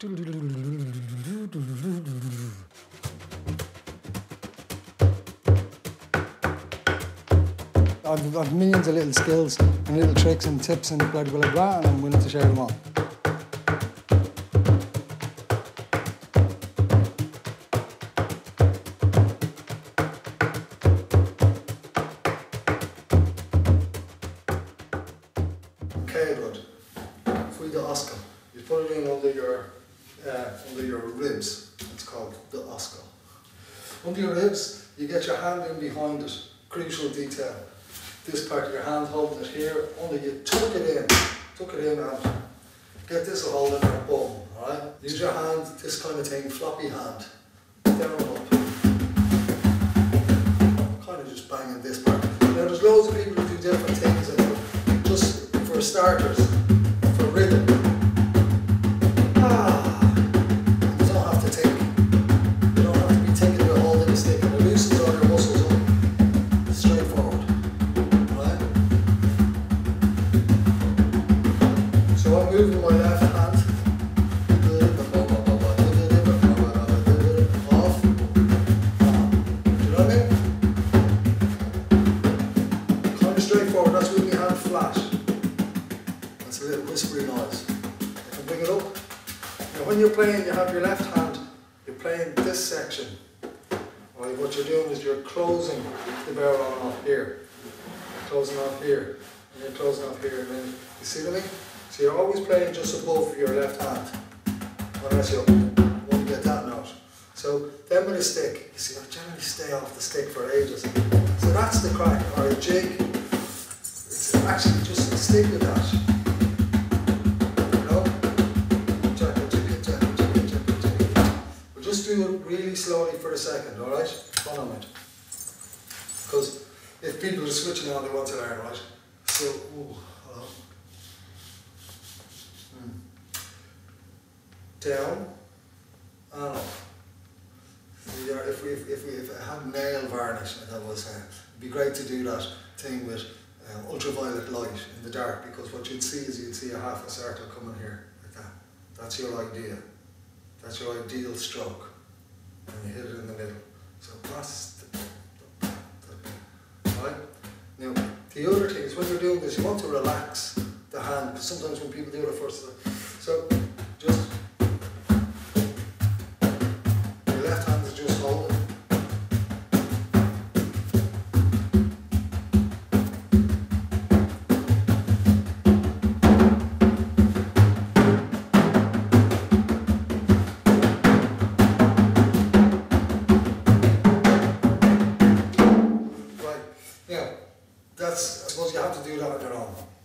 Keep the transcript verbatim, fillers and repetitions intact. I've got millions of little skills and little tricks and tips and blah blah blah, and I'm willing to share them all. Okay, bud. If we do Oscar, you put it in under your uh, under your ribs. It's called the Oscar. Under your ribs, you get your hand in behind it. Crucial detail. This part of your hand holding it here, only you tuck it in, tuck it in and get this a hold in your bum, alright? Use your hand, this kind of thing, floppy hand, down and up. Kind of just banging this part. Now there's loads of people who do different things, and just for starters, for rhythm. Ah, you don't have to think, you don't have to be thinking about holding a stick, and it loosens all your muscles up, straightforward. So I'm moving my left hand off. Do you know what I mean? Kind of straightforward, that's with my hand flat. That's a little whispery noise. I can bring it up. Now when you're playing, you have your left hand, you're playing this section. Right, what you're doing is you're closing the barrel on off here. Closing off here. And you're closing off here. And then you see what I mean? So you're always playing just above your left hand, unless you won't get that note. So then with a stick, you see I generally stay off the stick for ages. So that's the crack, or a jig. It's actually just a stick with that. You know? We'll just do it really slowly for a second, alright? Follow me. Because if people are switching on, they want to learn, right? So, ooh, hello. Down and up. See, if, we, if, we, if I had nail varnish, that was, uh, it'd be great to do that thing with um, ultraviolet light in the dark, because what you'd see is you'd see a half a circle coming here like that. That's your idea. That's your ideal stroke. And you hit it in the middle. So that's the, the, the right? Now the other thing is when you're doing this, you want to relax the hand, because sometimes when people do it at first, so just that's, I suppose you have to do that on your own.